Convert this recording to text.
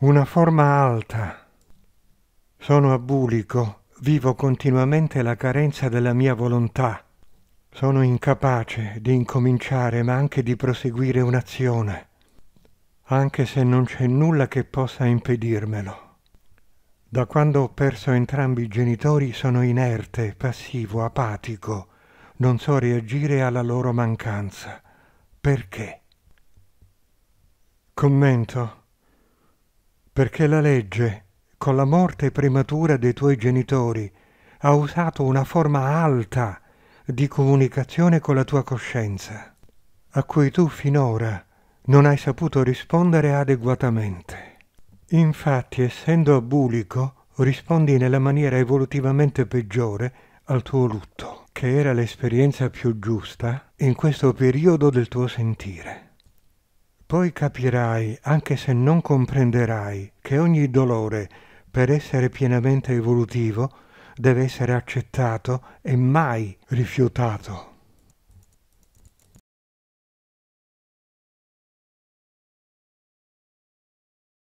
Una forma alta. Sono abulico, vivo continuamente la carenza della mia volontà. Sono incapace di incominciare ma anche di proseguire un'azione, anche se non c'è nulla che possa impedirmelo. Da quando ho perso entrambi i genitori sono inerte, passivo, apatico. Non so reagire alla loro mancanza. Perché? Commento. Perché la legge, con la morte prematura dei tuoi genitori, ha usato una forma alta di comunicazione con la tua coscienza, a cui tu finora non hai saputo rispondere adeguatamente. Infatti, essendo abulico, rispondi nella maniera evolutivamente peggiore al tuo lutto, che era l'esperienza più giusta in questo periodo del tuo sentire. Poi capirai, anche se non comprenderai, che ogni dolore, per essere pienamente evolutivo, deve essere accettato e mai rifiutato.